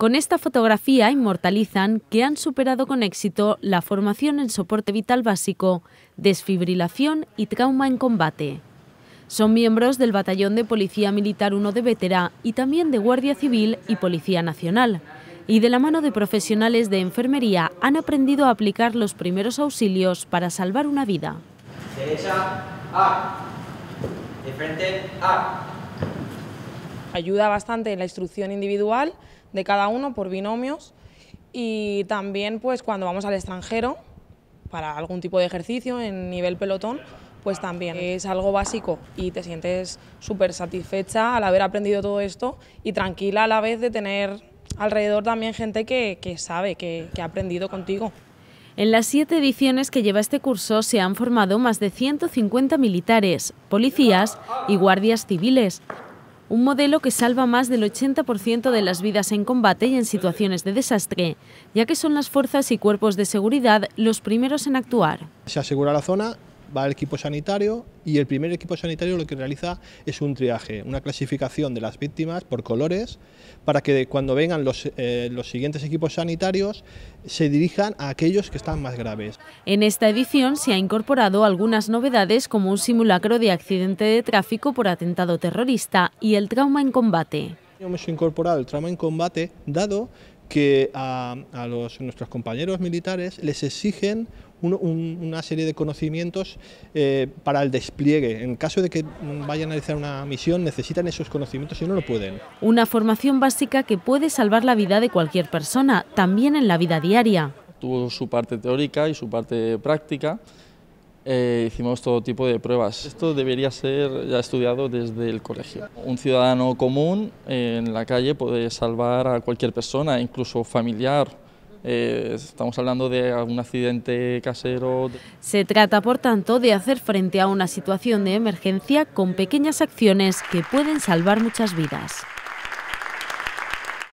Con esta fotografía inmortalizan que han superado con éxito la formación en soporte vital básico, desfibrilación y trauma en combate. Son miembros del Batallón de Policía Militar 1 de Bétera y también de Guardia Civil y Policía Nacional, y de la mano de profesionales de enfermería han aprendido a aplicar los primeros auxilios para salvar una vida. Derecha, A. De frente, A. Ayuda bastante en la instrucción individual de cada uno por binomios y también pues cuando vamos al extranjero para algún tipo de ejercicio en nivel pelotón, pues también es algo básico y te sientes súper satisfecha al haber aprendido todo esto y tranquila a la vez de tener alrededor también gente que sabe, que ha aprendido contigo. En las 7 ediciones que lleva este curso se han formado más de 150 militares, policías y guardias civiles. Un modelo que salva más del 80% de las vidas en combate y en situaciones de desastre, ya que son las fuerzas y cuerpos de seguridad los primeros en actuar. Se asegura la zona, va el equipo sanitario y el primer equipo sanitario lo que realiza es un triaje, una clasificación de las víctimas por colores, para que cuando vengan los siguientes equipos sanitarios se dirijan a aquellos que están más graves. En esta edición se ha incorporado algunas novedades como un simulacro de accidente de tráfico por atentado terrorista y el trauma en combate. Hemos incorporado el trauma en combate dado que a nuestros compañeros militares les exigen una serie de conocimientos para el despliegue. En caso de que vayan a realizar una misión, necesitan esos conocimientos y no lo pueden. Una formación básica que puede salvar la vida de cualquier persona, también en la vida diaria. Tuvo su parte teórica y su parte práctica. Hicimos todo tipo de pruebas. Esto debería ser ya estudiado desde el colegio. Un ciudadano común en la calle puede salvar a cualquier persona, incluso familiar. Estamos hablando de algún accidente casero. Se trata, por tanto, de hacer frente a una situación de emergencia con pequeñas acciones que pueden salvar muchas vidas.